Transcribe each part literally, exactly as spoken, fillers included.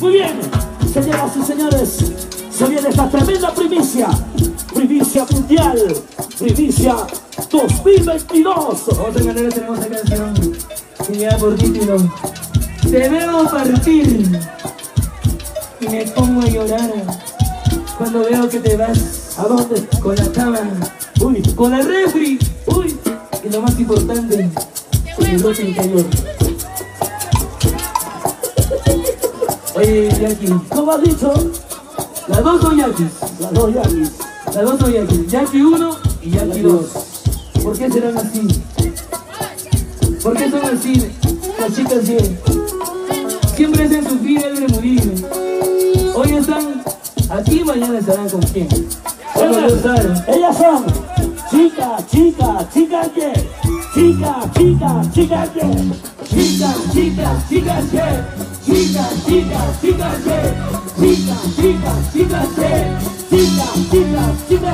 Muy bien, señoras y señores, se viene esta tremenda primicia, primicia mundial, primicia dos mil veintidós. Otra manera tenemos esta canción que lleva por título Te Veo Partir. Y me pongo a llorar cuando veo que te vas. ¿A dónde? Con la cama, uy, con la refri, uy, y lo más importante, con el ropa interior. Oye, Jackie, ¿cómo has dicho? Las dos son Jackies. Las dos Jackies. Las dos son Jackies. Jackie uno y Jackie dos. ¿Por qué serán así? ¿Por qué son así las chicas bien? Siempre se sufrir el remulir. Hoy están aquí, mañana estarán con quién. Ellas son chica, chica, chica que. Chica, chica, chica que. Chica, chica, chica que. Chica, chica, chica, chica, chica, chica, chica, chica,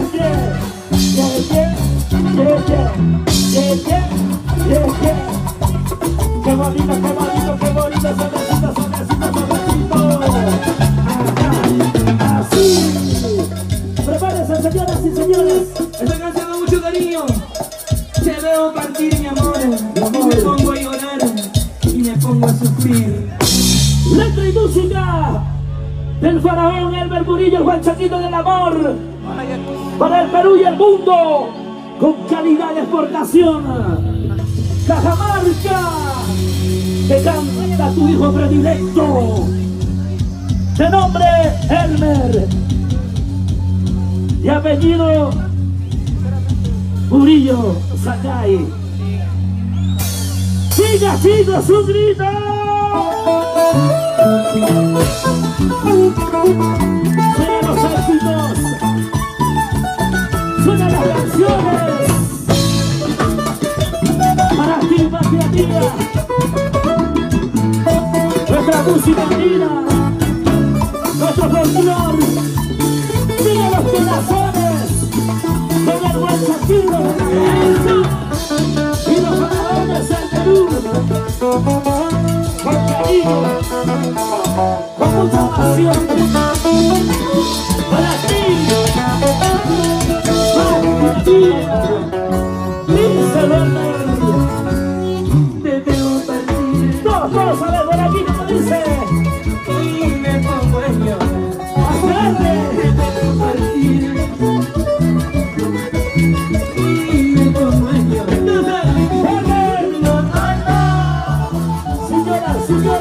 chica, qué bonito, qué bonito, qué bonito, sonrecita, sonrecita, sonrecito. Así. Prepárense, señoras y señores. Esta canción da mucho cariño. Te veo partir, mi amor. Y me pongo a llorar y me pongo a sufrir. Letra y música del faraón, el Bermurillo, el Huanchaquito del amor, para el Perú y el mundo, con calidad de exportación. Cajamarca, que canta tu hijo predilecto, de nombre Elmer y apellido Murillo Sakai. Siga, siga su grito. Suenan los éxitos, suenan las canciones para ti, patria tía, nuestra música andina, nuestro folclor. Mira los corazones con el Huanchaquito y los faraones del Perú. Con mucha pasión para ti, para ti, díselo. Te veo partir. Todos, todos a ver, por aquí como dice. Y me pongo a llorar. Te veo partir. Y me pongo a llorar. No, no, no. Señora, señora.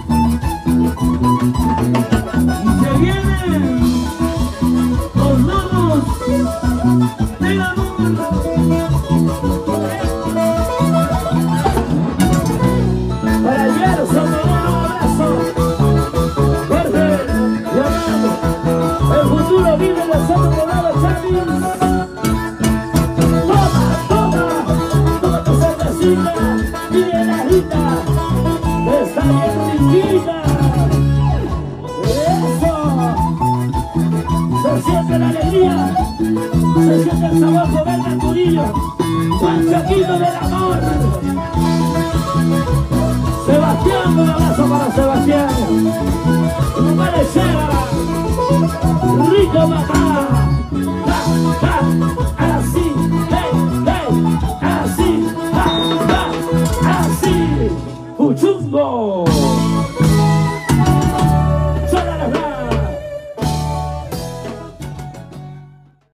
Huanchaquito del amor. Sebastián, un abrazo para Sebastián. Parecera, rico papá. Así, hey, hey, así, ha, ha, así. Uchungo.